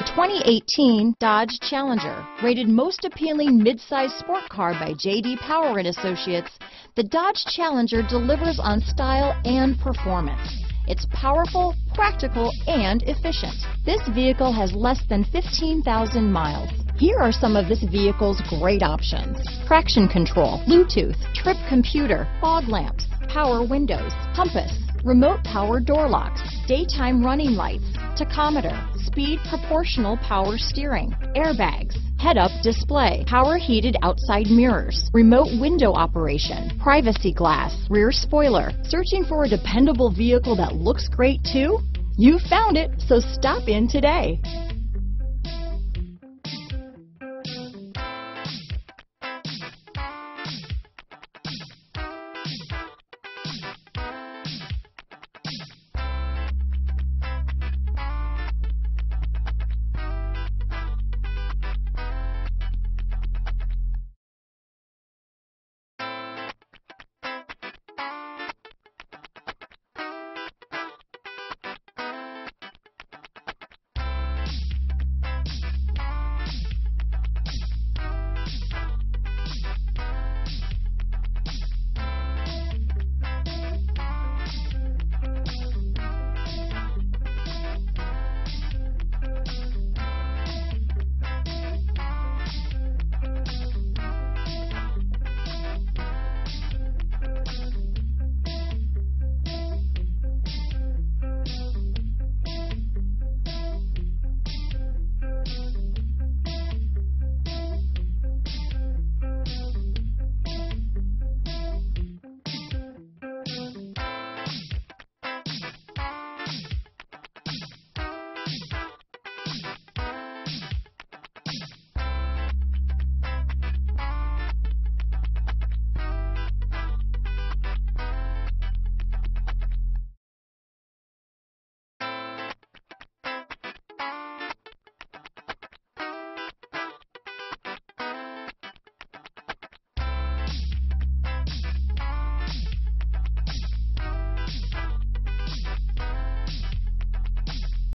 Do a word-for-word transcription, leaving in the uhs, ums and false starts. The twenty eighteen Dodge Challenger, rated most appealing mid-size sport car by J D Power and Associates, the Dodge Challenger delivers on style and performance. It's powerful, practical, and efficient. This vehicle has less than fifteen thousand miles. Here are some of this vehicle's great options: traction control, Bluetooth, trip computer, fog lamps, power windows, compass, remote power door locks, daytime running lights, tachometer, speed proportional power steering, airbags, head-up display, power heated outside mirrors, remote window operation, privacy glass, rear spoiler. Searching for a dependable vehicle that looks great too? You found it, so stop in today.